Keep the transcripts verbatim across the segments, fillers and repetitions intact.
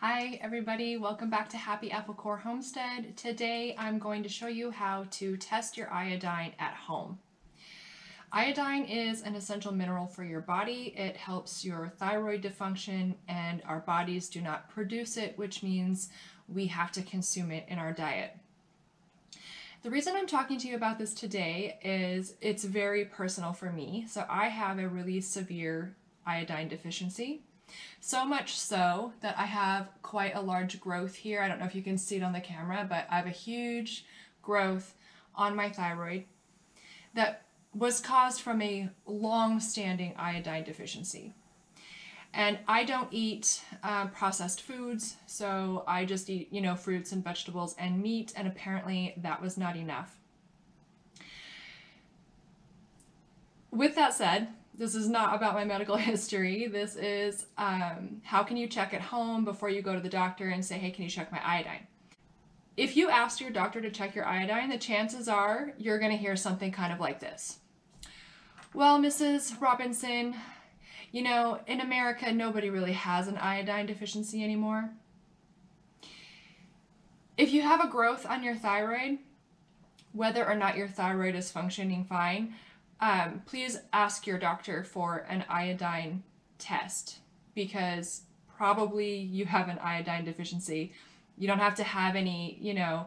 Hi everybody, welcome back to Happy Apple Core Homestead. Today I'm going to show you how to test your iodine at home. Iodine is an essential mineral for your body. It helps your thyroid to function, and our bodies do not produce it, which means we have to consume it in our diet. The reason I'm talking to you about this today is it's very personal for me. So I have a really severe iodine deficiency. So much so that I have quite a large growth here. I don't know if you can see it on the camera, but I have a huge growth on my thyroid that was caused from a long-standing iodine deficiency. And I don't eat uh, processed foods, so I just eat, you know, fruits and vegetables and meat, and apparently that was not enough. With that said, this is not about my medical history. This is um, how can you check at home before you go to the doctor and say, hey, can you check my iodine? If you ask your doctor to check your iodine, the chances are you're gonna hear something kind of like this. Well, Missus Robinson, you know, in America, nobody really has an iodine deficiency anymore. If you have a growth on your thyroid, whether or not your thyroid is functioning fine, Um, please ask your doctor for an iodine test, because probably you have an iodine deficiency. You don't have to have any, you know,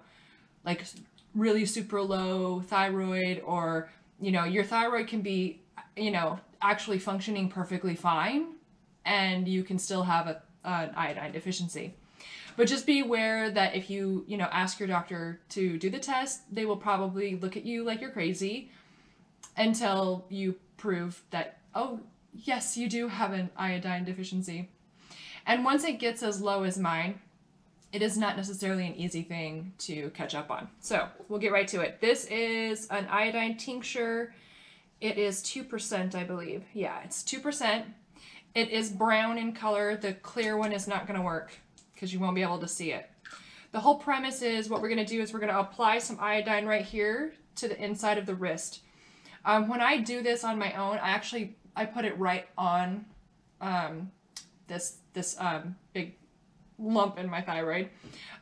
like really super low thyroid, or, you know, your thyroid can be, you know, actually functioning perfectly fine and you can still have a, an iodine deficiency. But just be aware that if you, you know, ask your doctor to do the test, they will probably look at you like you're crazy until you prove that, oh, yes, you do have an iodine deficiency. And once it gets as low as mine, it is not necessarily an easy thing to catch up on. So we'll get right to it. This is an iodine tincture. It is two percent, I believe. Yeah, it's two percent. It is brown in color. The clear one is not gonna work because you won't be able to see it. The whole premise is what we're gonna do is we're gonna apply some iodine right here to the inside of the wrist. Um, when I do this on my own, I actually, I put it right on um, this, this um, big lump in my thyroid.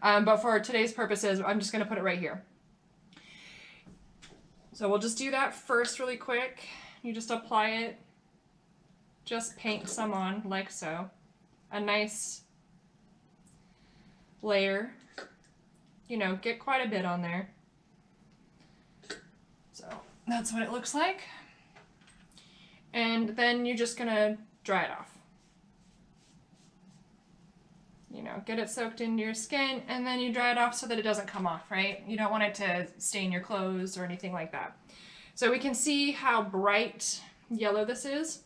Um, but for today's purposes, I'm just going to put it right here. So we'll just do that first really quick. You just apply it, just paint some on like so, a nice layer, you know, get quite a bit on there. So that's what it looks like. And then you're just gonna dry it off. You know, get it soaked into your skin, and then you dry it off so that it doesn't come off, right? You don't want it to stain your clothes or anything like that. So we can see how bright yellow this is.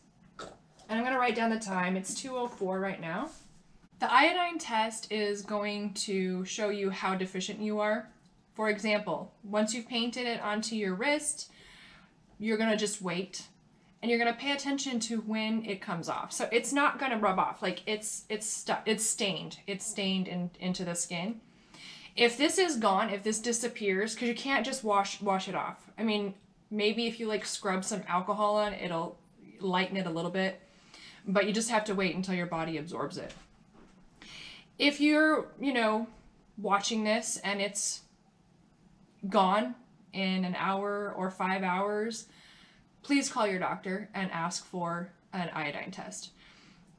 And I'm gonna write down the time. It's two oh four right now. The iodine test is going to show you how deficient you are. For example, once you've painted it onto your wrist, you're gonna just wait, and you're gonna pay attention to when it comes off. So it's not gonna rub off, like it's it's stuck, it's stained, it's stained in, into the skin. If this is gone, if this disappears, because you can't just wash wash it off. I mean, maybe if you like scrub some alcohol on, it'll lighten it a little bit, but you just have to wait until your body absorbs it. If you're, you know, watching this and it's gone in an hour or five hours, please call your doctor and ask for an iodine test.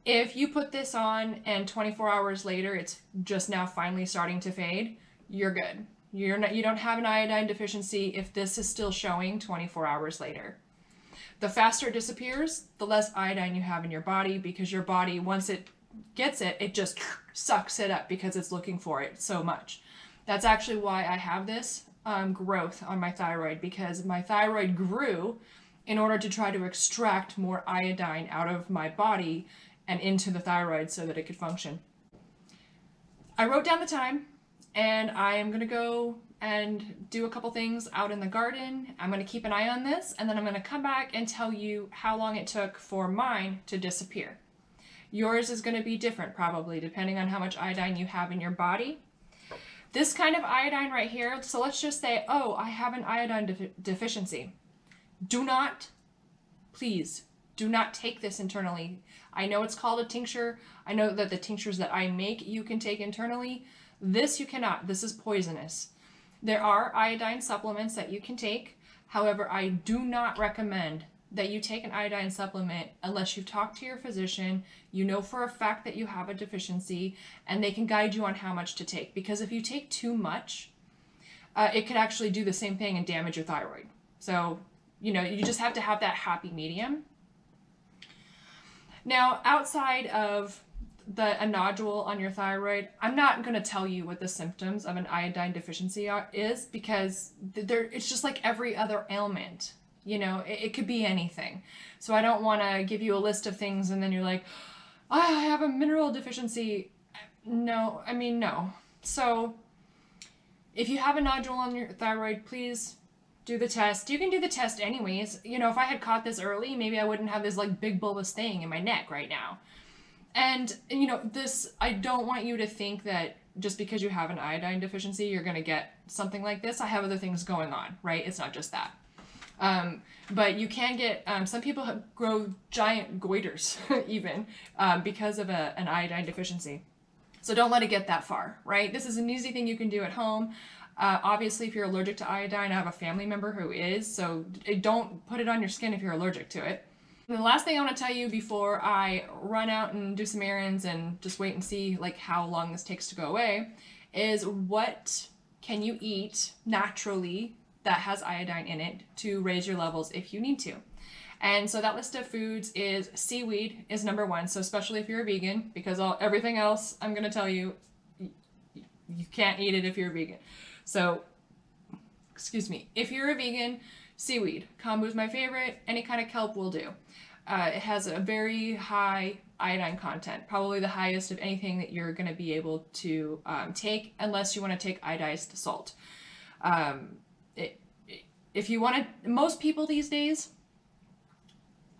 If you put this on and twenty-four hours later, it's just now finally starting to fade, you're good. You're not, you don't have an iodine deficiency if this is still showing twenty-four hours later. The faster it disappears, the less iodine you have in your body, because your body, once it gets it, it just sucks it up because it's looking for it so much. That's actually why I have this Um, growth on my thyroid, because my thyroid grew in order to try to extract more iodine out of my body and into the thyroid so that it could function. I wrote down the time, and I am gonna go and do a couple things out in the garden. I'm gonna keep an eye on this, and then I'm gonna come back and tell you how long it took for mine to disappear. Yours is gonna be different, probably, depending on how much iodine you have in your body. This kind of iodine right here, so let's just say, oh, I have an iodine de deficiency. Do not, please, do not take this internally. I know it's called a tincture. I know that the tinctures that I make, you can take internally. This you cannot. This is poisonous. There are iodine supplements that you can take. However, I do not recommend that you take an iodine supplement unless you've talked to your physician, you know for a fact that you have a deficiency, and they can guide you on how much to take. Because if you take too much, uh, it could actually do the same thing and damage your thyroid. So, you know, you just have to have that happy medium. Now, outside of the a nodule on your thyroid, I'm not going to tell you what the symptoms of an iodine deficiency are, is because there it's just like every other ailment. You know, it, it could be anything. So I don't want to give you a list of things and then you're like, oh, I have a mineral deficiency. No, I mean, no. So if you have a nodule on your thyroid, please do the test. You can do the test anyways. You know, if I had caught this early, maybe I wouldn't have this like big bulbous thing in my neck right now. And, you know, this, I don't want you to think that just because you have an iodine deficiency, you're going to get something like this. I have other things going on, right? It's not just that. Um, but you can get, um, some people have, grow giant goiters even um, because of a, an iodine deficiency. So don't let it get that far, right? This is an easy thing you can do at home. Uh, obviously, if you're allergic to iodine, I have a family member who is, so don't put it on your skin if you're allergic to it. And the last thing I want to tell you before I run out and do some errands and just wait and see like how long this takes to go away is what can you eat naturally that has iodine in it to raise your levels if you need to. And so that list of foods is seaweed is number one. So especially if you're a vegan, because all everything else I'm going to tell you, you can't eat it if you're a vegan. So, excuse me, if you're a vegan, seaweed. Kombu is my favorite. Any kind of kelp will do. Uh, it has a very high iodine content, probably the highest of anything that you're going to be able to um, take unless you want to take iodized salt. Um, it, it, if you want to, most people these days,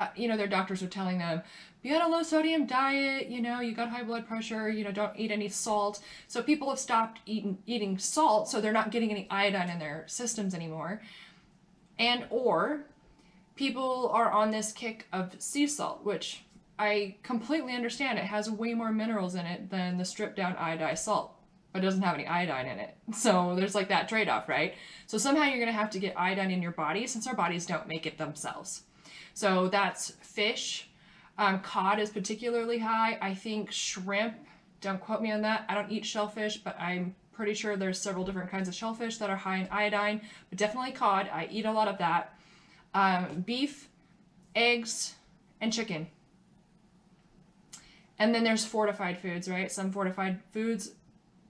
uh, you know, their doctors are telling them, be on a low sodium diet, you know, you got high blood pressure, you know, don't eat any salt. So people have stopped eating, eating salt, so they're not getting any iodine in their systems anymore. And or people are on this kick of sea salt, which I completely understand. It has way more minerals in it than the stripped down iodized salt, but it doesn't have any iodine in it. So there's like that trade-off, right? So somehow you're going to have to get iodine in your body since our bodies don't make it themselves. So that's fish. Um, cod is particularly high. I think shrimp, don't quote me on that. I don't eat shellfish, but I'm pretty sure there's several different kinds of shellfish that are high in iodine, but definitely cod. I eat a lot of that. Um, beef, eggs, and chicken. And then there's fortified foods, right? Some fortified foods,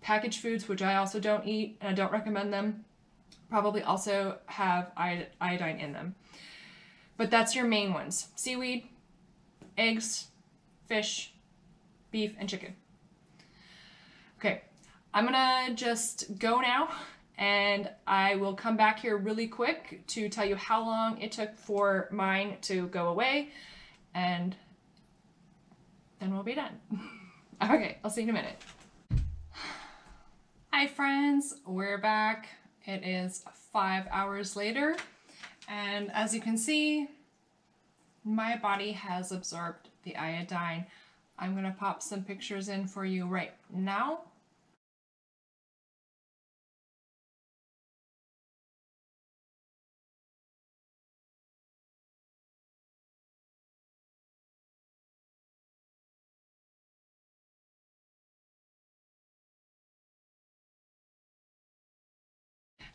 packaged foods, which I also don't eat and I don't recommend them, probably also have iodine in them. But that's your main ones. Seaweed, eggs, fish, beef, and chicken. Okay. I'm gonna just go now and I will come back here really quick to tell you how long it took for mine to go away, and then we'll be done. Okay, I'll see you in a minute. Hi friends, we're back. It is five hours later and as you can see, my body has absorbed the iodine. I'm gonna pop some pictures in for you right now.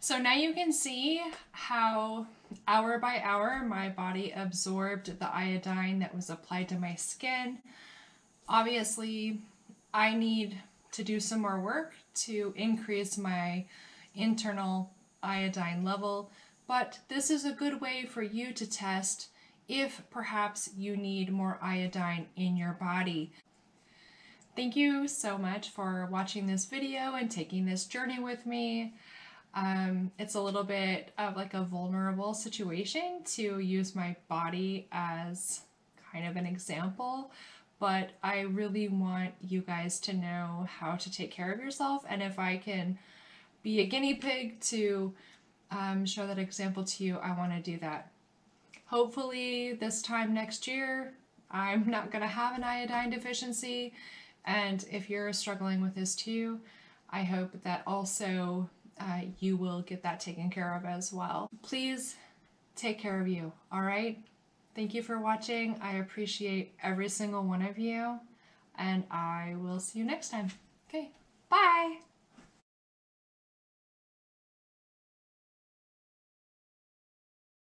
So now you can see how hour by hour my body absorbed the iodine that was applied to my skin. Obviously, I need to do some more work to increase my internal iodine level, but this is a good way for you to test if perhaps you need more iodine in your body. Thank you so much for watching this video and taking this journey with me. Um, it's a little bit of like a vulnerable situation to use my body as kind of an example, but I really want you guys to know how to take care of yourself, and if I can be a guinea pig to um, show that example to you, I want to do that. hopefully this time next year, I'm not going to have an iodine deficiency. And if you're struggling with this too, I hope that also uh, you will get that taken care of as well. Please take care of you, all right? Thank you for watching. I appreciate every single one of you, and I will see you next time. Okay, bye!